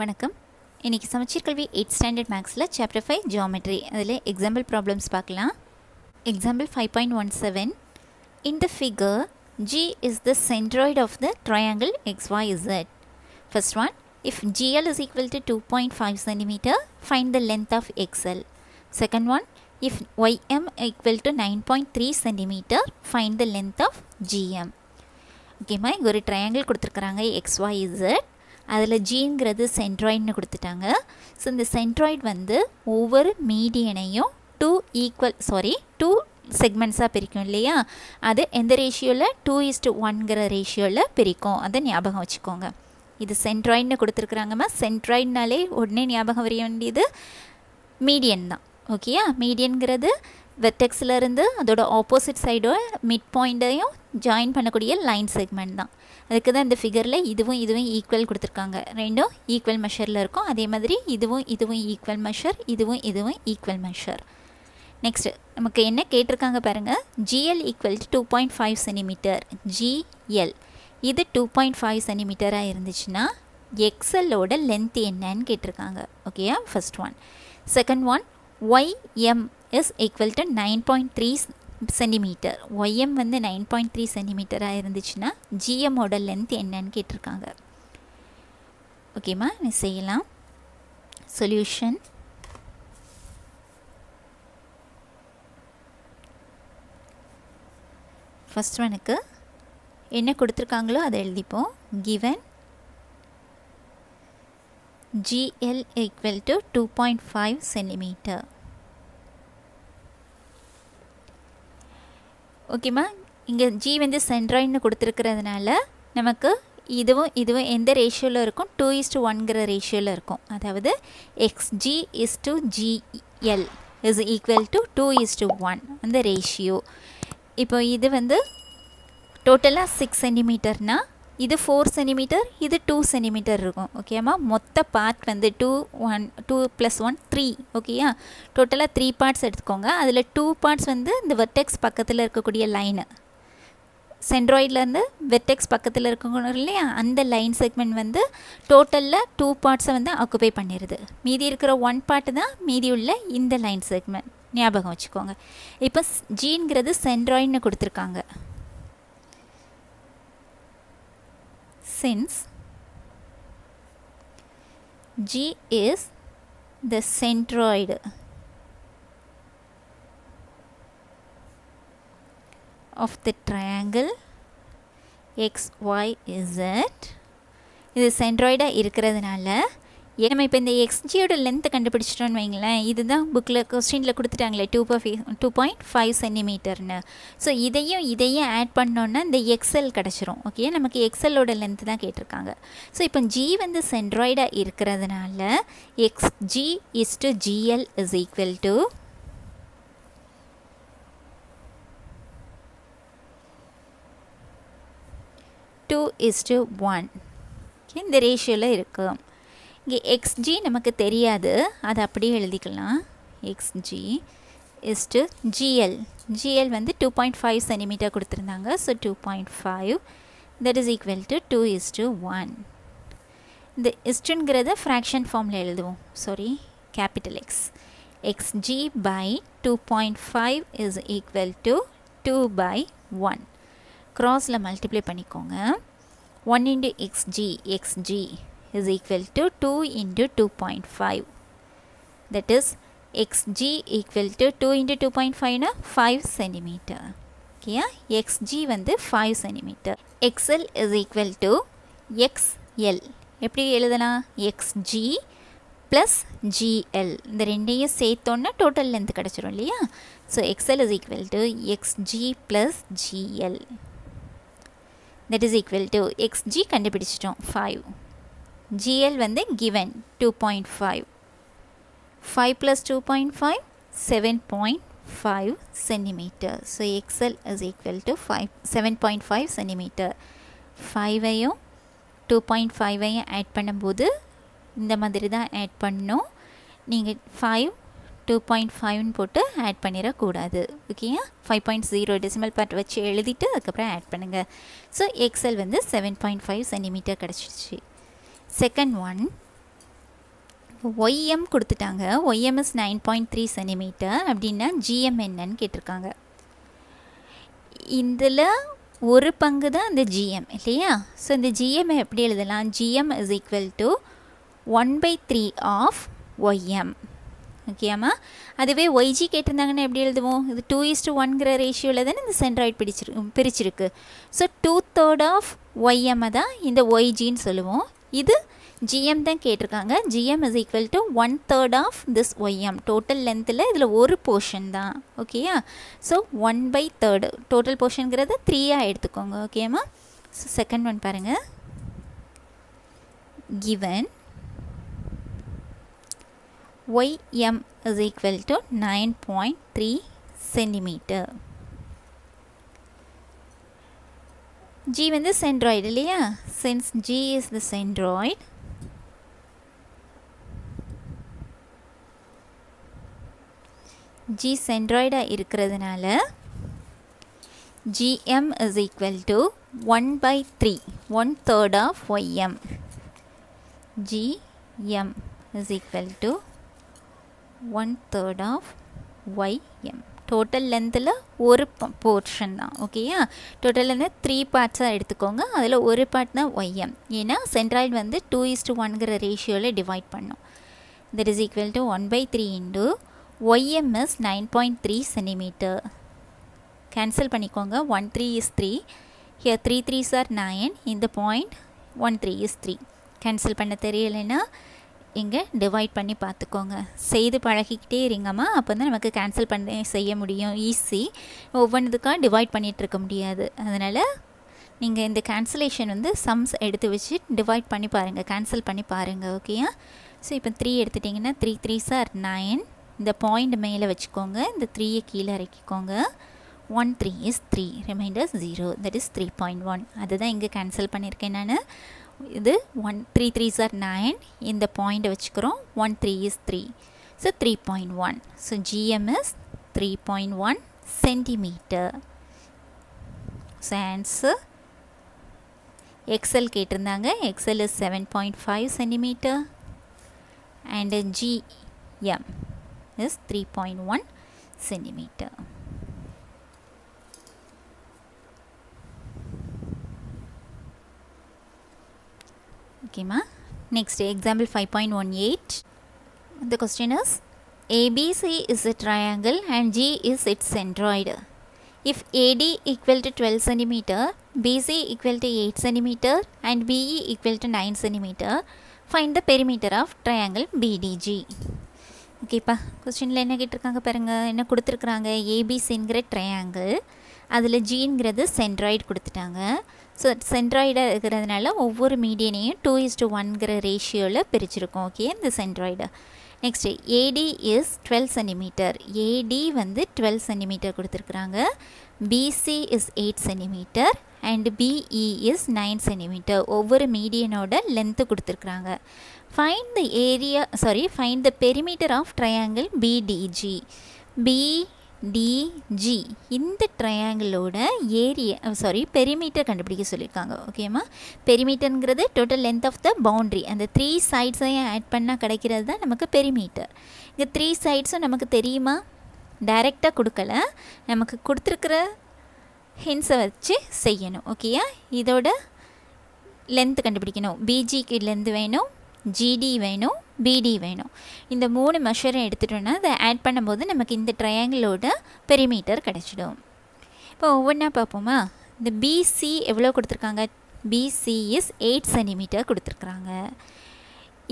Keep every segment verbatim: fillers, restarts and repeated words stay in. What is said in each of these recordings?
வணக்கம். இன்னைக்கு சமச்சீர் கல்வி eighth standard mathsல chapter five geometry அதிலே example problems பார்க்கலாம். Example five point one seven. In the figure, G is the centroid of the triangle X Y Z. First one, if G L is equal to two point five centimeters, find the length of X L. Second one, if Y M equal to nine point three centimeters, find the length of G M. Okay, my ஒரு triangle கொடுத்திருக்கிறாங்க X Y Z. அதில் Gங்கிறது சென்ட்ராய்ட்னு கொடுத்துட்டாங்க. So இந்த centroid வந்து ஒவ்வொரு மீடியனையும் two equal sorry two செக்மெண்ட்ஸாக பிரிக்கும் இல்லையா? அது எந்த ரேஷியோவில் டூ இஸ்ட்டு ஒன்கிற ரேஷியோவில் பிரிக்கும். அதை ஞாபகம் வச்சுக்கோங்க. இது சென்ட்ராய்ட்னு கொடுத்துருக்குறாங்கம்மா. சென்ட்ராய்ட்னாலே உடனே ஞாபகம் வர வேண்டியது மீடியன் தான். ஓகேயா, மீடியன்கிறது வெர்டெக்ஸ்லேருந்து அதோட ஆப்போசிட் சைடோ மிட் பாயிண்ட்டையும் ஜாயின் பண்ணக்கூடிய லைன் செக்மெண்ட் தான். அதுக்கு தான் இந்த ஃபிகரில் இதுவும் இதுவும் ஈக்குவல் கொடுத்துருக்காங்க. ரெண்டும் ஈக்குவல் மெஷரில் இருக்கும். அதே மாதிரி இதுவும் இதுவும் ஈக்குவல் மெஷர், இதுவும் இதுவும் ஈக்குவல் மெஷர். நெக்ஸ்ட்டு நமக்கு என்ன கேட்டிருக்காங்க பாருங்கள். GL equal to two point five centimetre GL இது டூ பாயிண்ட் ஃபைவ் சென்டிமீட்டராக இருந்துச்சுன்னா எக்ஸலோட லென்த் என்னன்னு கேட்டிருக்காங்க. ஓகேயா, first one. Second one, YM is equal to nine point three centimetre. YM வந்து நைன் பாயிண்ட் த்ரீ சென்டிமீட்டராக இருந்துச்சுன்னா ஜிஎம்மோட லென்த் என்னன்னு கேட்டிருக்காங்க. ஓகேம்மா, நீ செய்யலாம். சொல்யூஷன். ஃபர்ஸ்ட் ஒனுக்கு என்ன கொடுத்துருக்காங்களோ அதை எழுதிப்போம். Given GL equal to two point five centimetre. ஓகேம்மா, இங்கே ஜி வந்து சென்ட்ராய்ட்னு கொடுத்துருக்கிறதுனால நமக்கு இதுவும் இதுவும் எந்த ரேஷியோவில் இருக்கும்? டூ இஸ் டு ஒன்கிற ரேஷியோவில் இருக்கும். அதாவது XG is to GL is equal to two is to one அந்த ரேஷியோ. இப்போ இது வந்து டோட்டலாக சிக்ஸ் சென்டிமீட்டர்னால் இது ஃபோர் சென்டிமீட்டர், இது டூ சென்டிமீட்டர் இருக்கும். ஓகேம்மா, மொத்த பார்ட் வந்து two one two plus one three. ஓகேயா, டோட்டலாக த்ரீ பார்ட்ஸ் எடுத்துக்கோங்க. அதில் டூ பார்ட்ஸ் வந்து இந்த வெர்டெக்ஸ் பக்கத்தில் இருக்கக்கூடிய லைனு, சென்ட்ராய்ட்லேருந்து வெர்டெக்ஸ் பக்கத்தில் இருக்கணும் இல்லையா? அந்த லைன் செக்மெண்ட் வந்து டோட்டலில் டூ பார்ட்ஸை வந்து ஆக்குபை பண்ணிடுது. மீதி இருக்கிற ஒன் பார்ட்டு தான் மீதி உள்ள இந்த லைன் செக்மெண்ட். ஞாபகம் வச்சுக்கோங்க. இப்போ ஜீன்கிறது சென்ட்ராய்ட்னு கொடுத்துருக்காங்க. Since G is the centroid of the triangle X Y Z, இது சென்ட்ராய்டாக இருக்கிறதுனால நம்ம இப்போ இந்த எக்ஸ்ஜியோட லென்த்து கண்டுபிடிச்சிட்டோன்னு வைங்களேன். இதுதான் புக்கில் கொஸ்டினில் கொடுத்துட்டாங்களே டூ டூ பாயிண்ட் ஃபைவ் சென்டிமீட்டர்னு. ஸோ இதையும் இதையும் ஆட் பண்ணோன்னா இந்த எக்ஸல் கிடச்சிரும். ஓகே, நமக்கு எக்ஸலோட லென்த்து தான் கேட்டிருக்காங்க. ஸோ இப்போ ஜி வந்து சென்ட்ராய்டாக இருக்கிறதுனால X G is to GL is equal to two is to one. இந்த ரேஷியோவில் இருக்குது. இங்கே எக்ஸ்ஜி நமக்கு தெரியாது, அதை அப்படியே எழுதிக்கலாம். XG is to GL. GL வந்து டூ பாயிண்ட் ஃபைவ் சென்டிமீட்டர் கொடுத்துருந்தாங்க. So two point five that is equal to two is to one. இந்த இஸ்டுங்கிறத ஃப்ராக்ஷன் ஃபார்மில் எழுதுவோம். Sorry, capital X. XG by two point five is equal to two by one. க்ராஸில் multiply பண்ணிக்கோங்க. One into XG XG is equal to two into two point five, that is xg equal to two into two point five na five centimeter. Okay, xg வந்து five centimeter. xl is equal to xl. எப்படி எழுதலாம்? xg plus gl, இந்த ரெண்டையும் சேர்த்தோன்னா total length கிடைச்சிரும் இல்லையா? So xl is equal to xg plus gl that is equal to xg கண்டுபிடிச்சிட்டோம் five. G L வந்து given two point five. five plus two point five, seven point five centimeter. So X L is equal to seven point five centimeter. five ஐயும் two point five ஐயும் add பண்ணும்போது இந்த மாதிரி தான் add பண்ணும். நீங்கள் five two point five போட்டு add பண்ணிடக்கூடாது. ஓகேயா, five point zero decimal part வச்சு எழுதிட்டு அதுக்கப்புறம் add பண்ணுங்க. So X L வந்து seven point five centimeter கிடச்சிச்சு. Second one, Y M கொடுத்துட்டாங்க. Y M is nine point three centimeters. அப்படின்னா G M என்னன்னு கேட்டிருக்காங்க. இதில் ஒரு பங்கு தான் இந்த G M இல்லையா? ஸோ இந்த G M எப்படி எழுதலாம்? G M is equal to one by three of Y M. ஓகேம்மா, அதுவே ஒய்ஜி கேட்டிருந்தாங்கன்னா எப்படி எழுதுவோம்? இது டூ இஸ் டு ஒன்கிற ரேஷியோவில் தானே இந்த சென்ட்ராய்ட் பிடிச்சிரு பிரிச்சிருக்கு. So two third of YM தான் இந்த ஒய்ஜின்னு சொல்லுவோம். இது ஜிஎம் தான் கேட்டிருக்காங்க. GM is equal to one third of this YM. Total லென்த்தில் இதில் ஒரு போர்ஷன் தான். ஓகேயா, so one by third total போர்ஷனுங்கிறத த்ரீயாக எடுத்துக்கோங்க. ஓகேம்மா, ஸோ செகண்ட் ஒன் பாருங்கள். Given Y M is equal to nine point three centimeters. G is the centroid, right? Since G is the centroid, G centroid irukradhanala G M is equal to one by three, one third of Y M. G M is equal to one third of Y M. Total length la one portion da. Okay ya, total length three parts ah edutukonga, adula one part na Y M, ena centroid vand two is to one gra ratio la divide pannom. That is equal to one by three into Y M is nine point three centimeters. Cancel panikonga. One three is three, here three threes are nine, in the point one three is three. Cancel panna theriyalena இங்கே divide பண்ணி பார்த்துக்கோங்க. செய்து பழகிக்கிட்டே இருங்கம்மா, அப்போ தான் நமக்கு cancel பண்ணி செய்ய முடியும். ஈஸி, ஒவ்வொன்றுக்காக டிவைட் பண்ணிகிட்ருக்க முடியாது. அதனால் நீங்கள் இந்த கேன்சலேஷன் வந்து சம்ஸ் எடுத்து வச்சு டிவைட் பண்ணி பாருங்கள், கேன்சல் பண்ணி பாருங்கள். ஓகேயா, ஸோ இப்போ த்ரீ எடுத்துட்டிங்கன்னா த்ரீ த்ரீ சார் நைன், இந்த பாயிண்ட் மேலே வச்சுக்கோங்க, இந்த த்ரீயை கீழே இறக்கிக்கோங்க. One three is three, remainder zero, that is three point one. அதுதான் இங்கே கேன்சல் பண்ணியிருக்கேன் நான். இது one three three are nine, இந்த பாயிண்ட்டை வச்சுக்கிறோம். One three is three, so three point one. So GM's three point one centimetre. So answer. XL கேட்டிருந்தாங்க, XL is seven point five centimetre and GM is three point one centimetre. Okay ma, next example five point one eight. The question is, A B C is a triangle and G is its centroid. If A D equal to twelve centimeters, B C equal to eight centimeters and B E equal to nine centimeters, find the perimeter of triangle B D G. Okay pa, question la enna kettirukanga parunga, enna kuduthirukkranga? A B C ingra triangle, adula G ingradhu centroid kuduthitaanga. So சென்ட்ராய்டாக இருக்கிறதுனால ஒவ்வொரு மீடியனையும் two is to ஒன்கிற ரேஷியோவில் பிரிச்சிருக்கோம். Okay, இந்த centroid. Next AD is twelve centimetre. AD வந்து twelve centimetre கொடுத்துருக்குறாங்க. BC is eight centimetre and BE is nine centimetre. ஒவ்வொரு மீடியனோட லென்த்து கொடுத்துருக்குறாங்க. Find the area sorry find the perimeter of triangle BDG. B DG இந்த ட்ரையாங்கிளோட area sorry perimeter கண்டுபிடிக்க சொல்லியிருக்காங்க. ஓகேம்மா, பெரிமீட்டருங்கிறது total length of the boundary. அந்த த்ரீ சைட்ஸையும் ஆட் பண்ணால் கிடைக்கிறது தான் நமக்கு பெரிமீட்டர். இந்த த்ரீ சைட்ஸும் நமக்கு தெரியுமா? டைரெக்டாக கொடுக்கல, நமக்கு கொடுத்துருக்கிற ஹின்ஸை வச்சு செய்யணும். ஓகேயா, இதோட லென்த்து கண்டுபிடிக்கணும். பிஜிக்கு லென்த் வேணும், ஜிடி வேணும், பிடி வேணும். இந்த மூணு மெஷரை எடுத்துட்டோன்னா அதை ஆட் பண்ணும்போது நமக்கு இந்த ட்ரையாங்கிளோட பெரிமீட்டர் கிடச்சிடும். இப்போ ஒவ்வொன்றா பார்ப்போமா. இந்த பிசி எவ்வளோ கொடுத்துருக்காங்க? பிசி இஸ் எயிட் சென்டிமீட்டர் கொடுத்துருக்குறாங்க.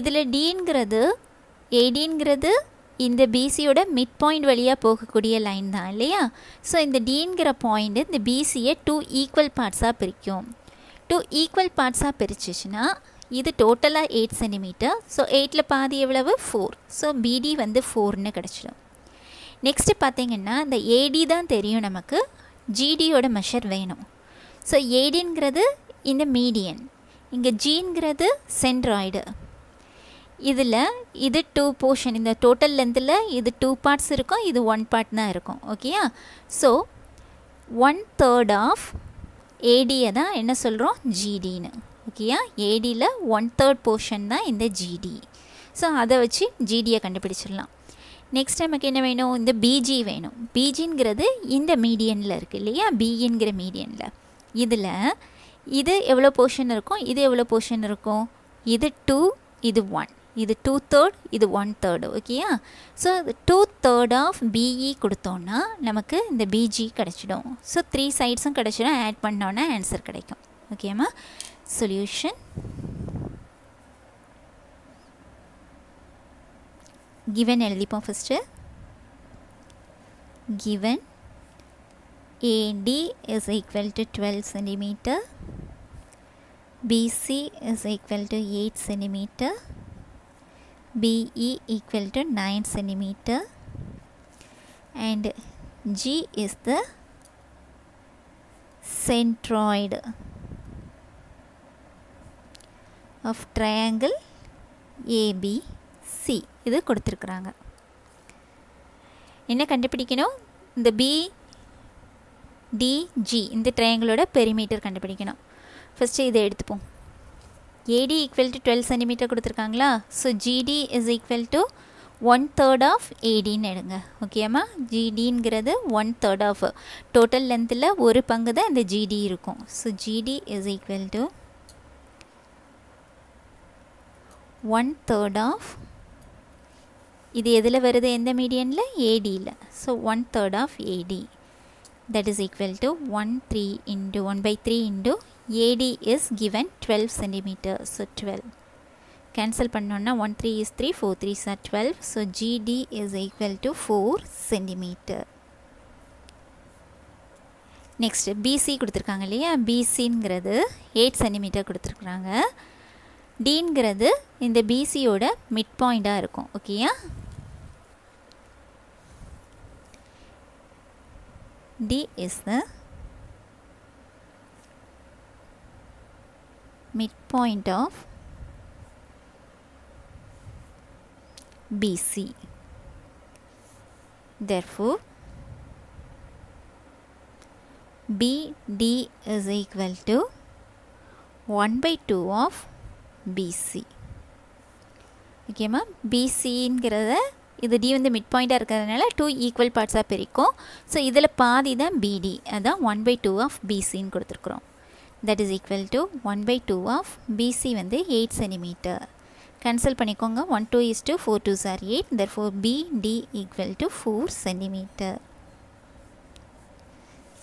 இதில் டிங்கிறது ஏடிங்கிறது இந்த பிசியோட மிட் பாயிண்ட் வழியாக போகக்கூடிய லைன் தான் இல்லையா? ஸோ இந்த டிங்கிற பாயிண்ட்டு இந்த பிசியை டூ ஈக்குவல் பார்ட்ஸாக பிரிக்கும். டூ ஈக்குவல் பார்ட்ஸாக பிரிச்சிச்சுன்னா இது டோட்டலாக எயிட் சென்டிமீட்டர். ஸோ எயிட்டில் பாதி எவ்வளவு? ஃபோர். ஸோ பிடி வந்து ஃபோர்னு கிடச்சிடும். நெக்ஸ்ட்டு பார்த்திங்கன்னா இந்த ஏடி தான் தெரியும் நமக்கு, ஜிடியோட மெஷர் வேணும். ஸோ ஏடிங்கிறது இந்த மீடியன், இங்கே ஜிங்கிறது சென்ட்ராய்டு. இதில் இது டூ போர்ஷன், இந்த டோட்டல் லென்த்தில் இது டூ பார்ட்ஸ் இருக்கும், இது ஒன் பார்ட் தான் இருக்கும். ஓகேயா, ஸோ ஒன் தேர்ட் ஆஃப் ஏடியை தான் என்ன சொல்கிறோம்? ஜிடின்னு. ஓகேயா, ஏடியில் ஒன் தேர்ட் போர்ஷன் தான் இந்த GD. So that's why G D கண்டுபிடிச்சிரலாம். Next time again வேணும் இந்த B G வேணும். B Gங்கிறது இந்த மீடியன்ல இருக்கு இல்லையா? Bங்கிற மீடியன்ல. இதுல இது எவ்வளவு போஷன் இருக்கும்? இது எவ்வளவு போஷன் இருக்கும்? இது two, இது one. இது two thirds, இது one third. ஓகேயா? So two thirds of B E கொடுத்தோம்னா நமக்கு இந்த B G கிடைச்சிடும். So three sides-ம் கிடைச்சிடும். Add பண்ணோம்னா answer கிடைக்கும். ஓகேமா? Solution given எழுதிப்போம் first. Given A D is equal to twelve centimeters, B C is equal to eight centimeters, B E equal to nine centimeters, and G is the centroid of triangle A B C. இது கொடுத்திருக்காங்க. என்ன கண்டுபிடிக்கணும்? இந்த B D G இந்த ட்ரையாங்கிளோட perimeter கண்டுபிடிக்கணும். First இத எடுத்துப்போம். A D equal to twelve centimeters கொடுத்திருக்காங்களா? So G D is equal to one third of A D ன்னு எடுங்க. ஓகேமா? G Dங்கிறது one third of total lengthல ஒரு பங்கு தான் இந்த G D இருக்கும். So G D is equal to one third of இது எதில வருது எந்த மீடியன்ல A D ல. So one third of A D, that is equal to one three into one by three into A D is given twelve centimeters, so twelve. Cancel பண்ணோம்னா one three is three, four three is twelve, so G D is equal to four centimeters. Next B C கொடுத்திருக்காங்க இல்லையா? B Cங்கிறது eight centimeters கொடுத்திருக்காங்க. Dங்கிறது இந்த B C ஓட mid பாயிண்டா இருக்கும். ஓகேயா? D is the midpoint of B C. Therefore B D is equal to one by two of B C. Okay ma? B C இன்கிறது இது D வந்து midpoint இருக்கிறதுனால two equal parts ஆ பிரிக்கும். So இதில பாதி தான் B D. அதான் one by two of B C ன்னு கொடுத்திருக்கிறோம். That is equal to one by two of B C வந்து eight centimeters. Cancel பண்ணிக்கோங்க. one two is to four two is eight. Therefore B D equal to four centimeters.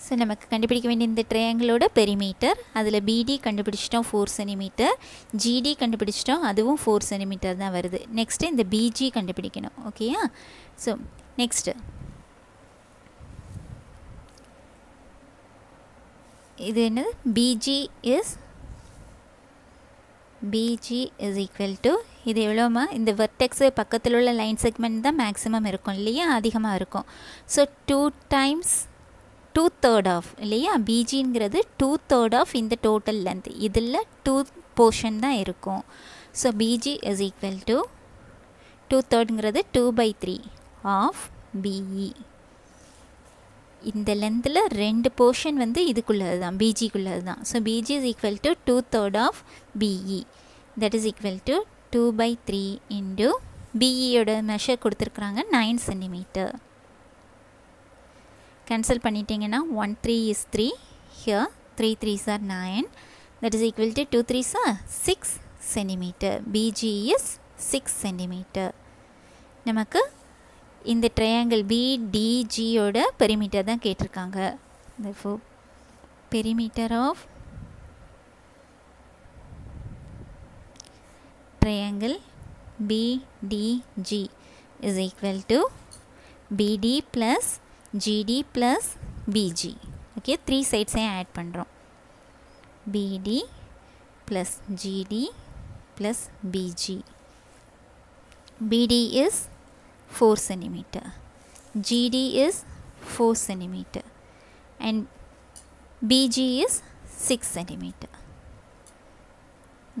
So நமக்கு கண்டுபிடிக்க வேண்டிய இந்த ட்ரையாங்கிளோட perimeter, அதுல B D கண்டுபிடிச்சிட்டோம் four centimeters, G D கண்டுபிடிச்சிட்டோம் அதுவும் four centimeters தான் வருது. நெக்ஸ்ட் இந்த B G கண்டுபிடிக்கணும். ஓகேயா? சோ நெக்ஸ்ட் இது என்னது? BG is BG is equal to இது எவ்வளவுமா? இந்த வெர்டெக்ஸ் பக்கத்துல உள்ள லைன் செக்மென்ட் தான் மேக்ஸिमम இருக்கும் இல்லையா? அதிகமா இருக்கும். So two times two thirds of இல்லையா? B Gங்கிறது two thirds of இந்த total length. இதில் two portion தான் இருக்கும். So B G is equal to two thirdங்கிறது two by three of B E. இந்த lengthல ரெண்டு portion வந்து இதுக்குள்ளதுதான் B Gக்குள்ளதுதான். So B G is equal to two thirds of B E. That is equal to two by three into B E யோட measure கொடுத்திருக்கிறாங்க nine centimeters. Cancel பண்ணிட்டீங்கன்னா one three is three, here three threes are nine, that is equal to two threes are six centimeters. B G is six centimeters. நமக்கு இந்த triangle B D G யோட perimeter தான் கேட்டிருக்காங்க. Therefore perimeter of triangle B D G is equal to B D plus G D plus B G. Okay, three sides I add pandrom. B D plus G D plus B G. B D is four centimeters. G D is four centimeters. And B G is six centimeters.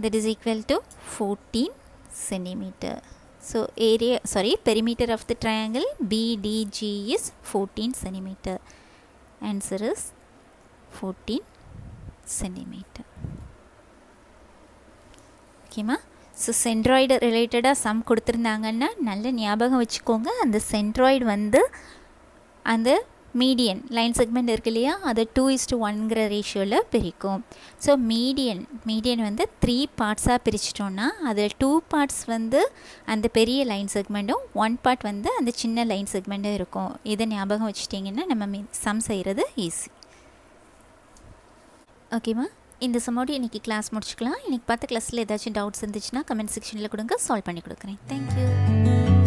That is equal to fourteen centimeters. So area sorry perimeter of the triangle B D G is fourteen centimeters. Answer is fourteen centimeters. Okay ma? So centroid related sum கொடுத்திருந்தாங்கன்னா நல்ல ஞாபகம் வெச்சுக்கோங்க அந்த centroid வந்து அந்த median line segment இருக்குலையா அது two is to one ங்கற ரேஷியோல பிரிக்கும். So median median வந்து three parts ஆ பிரிச்சிட்டோம்னா அது two parts வந்து அந்த பெரிய line segmentum one part வந்து அந்த சின்ன line segmentum இருக்கும். இத ஞாபகம் வெச்சிட்டீங்கன்னா நம்ம sum செய்யிறது easy. Okay ma? In the summary, you can class much class. You can class. If you have doubts, comment section. Solve. Thank you.